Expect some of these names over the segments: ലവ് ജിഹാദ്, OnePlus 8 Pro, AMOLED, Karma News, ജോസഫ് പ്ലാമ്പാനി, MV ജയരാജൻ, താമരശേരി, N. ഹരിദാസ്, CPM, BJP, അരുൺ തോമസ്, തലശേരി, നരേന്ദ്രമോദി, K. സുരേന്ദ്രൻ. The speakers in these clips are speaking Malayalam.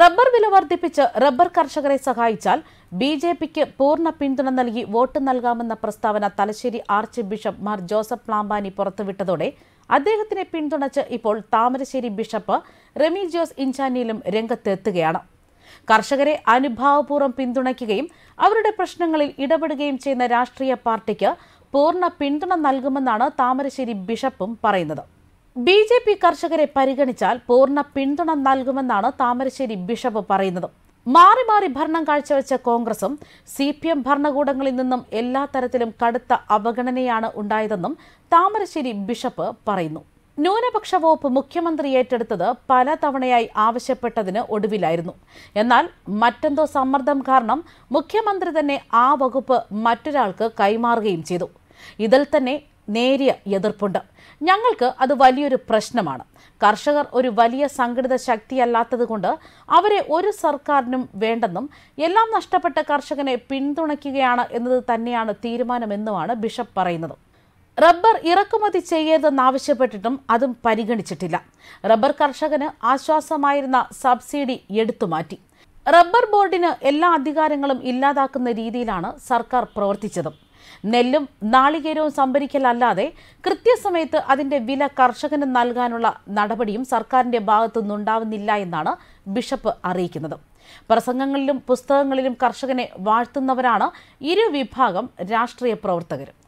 റബ്ബർ വില വർദ്ധിപ്പിച്ച് റബ്ബർ കർഷകരെ സഹായിച്ചാൽ ബിജെപിക്ക് പൂർണ്ണ പിന്തുണ നൽകി വോട്ട് നൽകാമെന്ന പ്രസ്താവന Thalassery archbishop Mar ജോസഫ് പ്ലാമ്പാനി പുറത്തുവിട്ടതോടെ അദ്ദേഹത്തിനെ പിന്തുണച്ച് ഇപ്പോൾ താമരശ്ശേരി ബിഷപ്പ് റെമീജിയോസ് ഇഞ്ചാനിയിലും രംഗത്തെത്തുകയാണ്. കർഷകരെ അനുഭാവപൂർവ്വം പിന്തുണയ്ക്കുകയും അവരുടെ പ്രശ്നങ്ങളിൽ ഇടപെടുകയും ചെയ്യുന്ന രാഷ്ട്രീയ പാർട്ടിക്ക് പൂർണ്ണ പിന്തുണ നൽകുമെന്നാണ് താമരശ്ശേരി ബിഷപ്പും പറയുന്നത്. ബിജെപി കർഷകരെ പരിഗണിച്ചാൽ പൂർണ്ണ പിന്തുണ നൽകുമെന്നാണ് താമരശ്ശേരി ബിഷപ്പ് പറയുന്നത്. മാറി മാറി ഭരണം കാഴ്ചവെച്ച കോൺഗ്രസും CPM ഭരണകൂടങ്ങളിൽ നിന്നും എല്ലാ തരത്തിലും കടുത്ത അവഗണനയാണ് ഉണ്ടായതെന്നും താമരശ്ശേരി ബിഷപ്പ് പറയുന്നു. ന്യൂനപക്ഷ വകുപ്പ് മുഖ്യമന്ത്രി ഏറ്റെടുത്തത് പല തവണയായി ആവശ്യപ്പെട്ടതിന് ഒടുവിലായിരുന്നു. എന്നാൽ മറ്റെന്തോ സമ്മർദ്ദം കാരണം മുഖ്യമന്ത്രി തന്നെ ആ വകുപ്പ് മറ്റൊരാൾക്ക് കൈമാറുകയും ചെയ്തു. ഇതിൽ തന്നെ നേരിയ എതിർപ്പുണ്ട്. ഞങ്ങൾക്ക് അത് വലിയൊരു പ്രശ്നമാണ്. കർഷകർ ഒരു വലിയ സംഘടിത ശക്തിയല്ലാത്തതുകൊണ്ട് അവരെ ഒരു സർക്കാരിനും വേണ്ടെന്നും എല്ലാം നഷ്ടപ്പെട്ട കർഷകനെ പിന്തുണയ്ക്കുകയാണ് എന്നത് തന്നെയാണ് തീരുമാനമെന്നുമാണ് ബിഷപ്പ് പറയുന്നത്. റബ്ബർ ഇറക്കുമതി ചെയ്യരുതെന്നാവശ്യപ്പെട്ടിട്ടും അതും പരിഗണിച്ചിട്ടില്ല. റബ്ബർ കർഷകന് ആശ്വാസമായിരുന്ന സബ്സിഡി എടുത്തുമാറ്റി. റബ്ബർ ബോർഡിന് എല്ലാ അധികാരങ്ങളും ഇല്ലാതാക്കുന്ന രീതിയിലാണ് സർക്കാർ പ്രവർത്തിച്ചത്. നെല്ലും നാളികേരവും സംഭരിക്കലല്ലാതെ കൃത്യസമയത്ത് അതിന്റെ വില കർഷകന് നൽകാനുള്ള നടപടിയും സർക്കാരിന്റെ ഭാഗത്തുനിന്നുണ്ടാവുന്നില്ല എന്നാണ് ബിഷപ്പ് അറിയിക്കുന്നത്. പ്രസംഗങ്ങളിലും പുസ്തകങ്ങളിലും കർഷകനെ വാഴ്ത്തുന്നവരാണ് ഇരുവിഭാഗം രാഷ്ട്രീയ പ്രവർത്തകർ.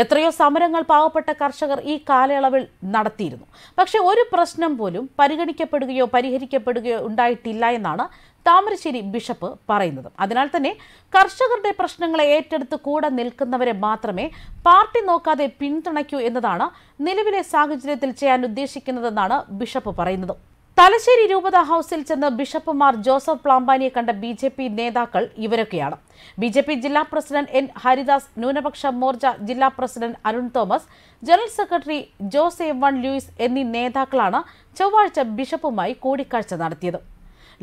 എത്രയോ സമരങ്ങൾ പാവപ്പെട്ട കർഷകർ ഈ കാലയളവിൽ നടത്തിയിരുന്നു. പക്ഷേ ഒരു പ്രശ്നം പോലും പരിഗണിക്കപ്പെടുകയോ പരിഹരിക്കപ്പെടുകയോ ഉണ്ടായിട്ടില്ല എന്നാണ് താമരശ്ശേരി ബിഷപ്പ് പറയുന്നത്. അതിനാൽ തന്നെ കർഷകരുടെ പ്രശ്നങ്ങളെ ഏറ്റെടുത്ത് കൂടെ നിൽക്കുന്നവരെ മാത്രമേ പാർട്ടി നോക്കാതെ പിന്തുണയ്ക്കൂ എന്നതാണ് നിലവിലെ സാഹചര്യത്തിൽ ചെയ്യാൻ ഉദ്ദേശിക്കുന്നതെന്നാണ് ബിഷപ്പ് പറയുന്നത്. തലശേരി രൂപത ഹൗസിൽ ചെന്ന് ബിഷപ്പ് മാർ ജോസഫ് പ്ലാമ്പാനിയെ കണ്ട BJP നേതാക്കൾ ഇവരൊക്കെയാണ്. BJP ജില്ലാ പ്രസിഡന്റ് N. ഹരിദാസ്, ന്യൂനപക്ഷ മോർച്ച ജില്ലാ president അരുൺ തോമസ്, general secretary Jose 1 Louis എന്നീ നേതാക്കളാണ് ചൊവ്വാഴ്ച ബിഷപ്പുമായി കൂടിക്കാഴ്ച നടത്തിയത്.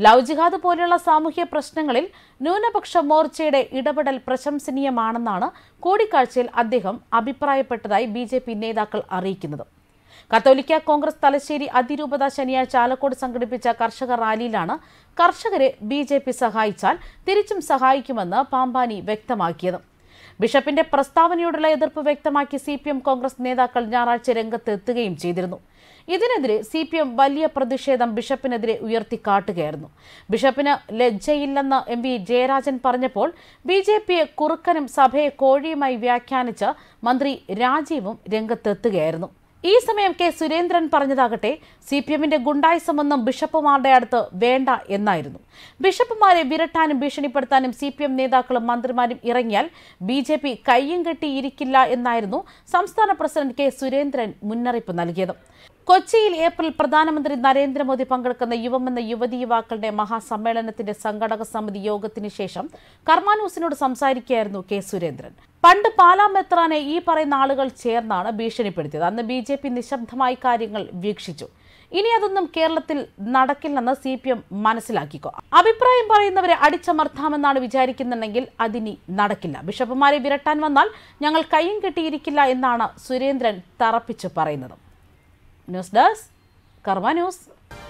ലവ് ജിഹാദ് പോലെയുള്ള സാമൂഹ്യ പ്രശ്നങ്ങളിൽ ന്യൂനപക്ഷ മോർച്ചയുടെ ഇടപെടൽ പ്രശംസനീയമാണെന്നാണ് കൂടിക്കാഴ്ചയിൽ അദ്ദേഹം അഭിപ്രായപ്പെട്ടതായി BJP നേതാക്കൾ അറിയിക്കുന്നത്. കത്തോലിക്ക കോൺഗ്രസ് തലശ്ശേരി അതിരൂപത ശനിയാഴ്ച ആലക്കോട് സംഘടിപ്പിച്ച കർഷക റാലിയിലാണ് കർഷകരെ BJP സഹായിച്ചാൽ തിരിച്ചും സഹായിക്കുമെന്ന് പാമ്പാനി വ്യക്തമാക്കിയത്. ബിഷപ്പിന്റെ പ്രസ്താവനയോടുള്ള എതിർപ്പ് വ്യക്തമാക്കി CPM കോൺഗ്രസ് നേതാക്കൾ ഞായറാഴ്ച രംഗത്തെത്തുകയും ചെയ്തിരുന്നു. ഇതിനെതിരെ CPM വലിയ പ്രതിഷേധം ബിഷപ്പിനെതിരെ ഉയർത്തിക്കാട്ടുകയായിരുന്നു. ബിഷപ്പിന് ലജ്ജയില്ലെന്ന് MV ജയരാജൻ പറഞ്ഞപ്പോൾ BJPയെ കുറുക്കനും സഭയെ കോഴിയുമായി വ്യാഖ്യാനിച്ച് മന്ത്രി രാജീവും രംഗത്തെത്തുകയായിരുന്നു. ഈ സമയം K. സുരേന്ദ്രൻ പറഞ്ഞതാകട്ടെ CPMന്റെ ഗുണ്ടായിസമൊന്നും ബിഷപ്പുമാരുടെ അടുത്ത് വേണ്ട എന്നായിരുന്നു. ബിഷപ്പുമാരെ വിരട്ടാനും ഭീഷണിപ്പെടുത്താനും CPM നേതാക്കളും മന്ത്രിമാരും ഇറങ്ങിയാൽ BJP കയ്യും കെട്ടിയിരിക്കില്ല എന്നായിരുന്നു സംസ്ഥാന പ്രസിഡന്റ് K. സുരേന്ദ്രൻ മുന്നറിയിപ്പ് നൽകിയത്. കൊച്ചിയിൽ ഏപ്രിൽ പ്രധാനമന്ത്രി നരേന്ദ്രമോദി പങ്കെടുക്കുന്ന യുവമെന്ന യുവതി യുവാക്കളുടെ മഹാസമ്മേളനത്തിന്റെ സംഘാടക സമിതി യോഗത്തിന് ശേഷം കർമാനൂസിനോട് സംസാരിക്കുകയായിരുന്നു K. സുരേന്ദ്രൻ. പണ്ട് പാലാ മെത്രാനെ ഈ പറയുന്ന ആളുകൾ ചേർന്നാണ് ഭീഷണിപ്പെടുത്തിയത്. അന്ന് BJP നിശബ്ദമായി കാര്യങ്ങൾ വീക്ഷിച്ചു. ഇനി അതൊന്നും കേരളത്തിൽ നടക്കില്ലെന്ന് CPM മനസ്സിലാക്കിക്കോ. അഭിപ്രായം പറയുന്നവരെ അടിച്ചമർത്താമെന്നാണ് വിചാരിക്കുന്നുണ്ടെങ്കിൽ അതിനി നടക്കില്ല. ബിഷപ്പുമാരെ വിരട്ടാൻ വന്നാൽ ഞങ്ങൾ കയ്യും കെട്ടിയിരിക്കില്ല എന്നാണ് സുരേന്ദ്രൻ തറപ്പിച്ച് പറയുന്നത്. News desk Karma news.